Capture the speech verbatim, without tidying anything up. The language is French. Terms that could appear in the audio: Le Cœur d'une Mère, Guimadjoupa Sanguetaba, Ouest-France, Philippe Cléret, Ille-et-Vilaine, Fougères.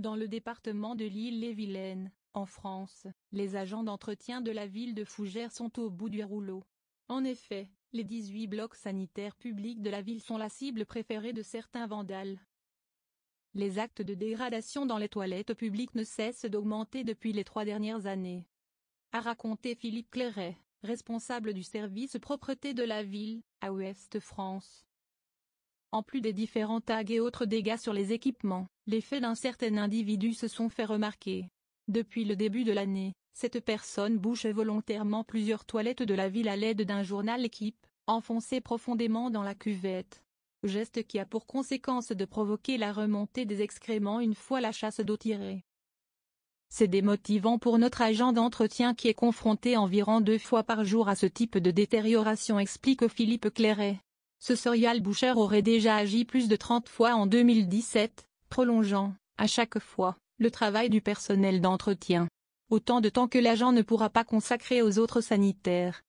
Dans le département de l'Ille-et-Vilaine, en France, les agents d'entretien de la ville de Fougères sont au bout du rouleau. En effet, les dix-huit blocs sanitaires publics de la ville sont la cible préférée de certains vandales. Les actes de dégradation dans les toilettes publiques ne cessent d'augmenter depuis les trois dernières années. A raconté Philippe Cléret, responsable du service propreté de la ville, à Ouest-France. En plus des différents tags et autres dégâts sur les équipements, les faits d'un certain individu se sont fait remarquer. Depuis le début de l'année, cette personne bouche volontairement plusieurs toilettes de la ville à l'aide d'un journal équipe, enfoncé profondément dans la cuvette. Geste qui a pour conséquence de provoquer la remontée des excréments une fois la chasse d'eau tirée. C'est démotivant pour notre agent d'entretien qui est confronté environ deux fois par jour à ce type de détérioration, explique Philippe Cléret. Ce serial boucher aurait déjà agi plus de trente fois en deux mille dix-sept, prolongeant, à chaque fois, le travail du personnel d'entretien. Autant de temps que l'agent ne pourra pas consacrer aux autres sanitaires.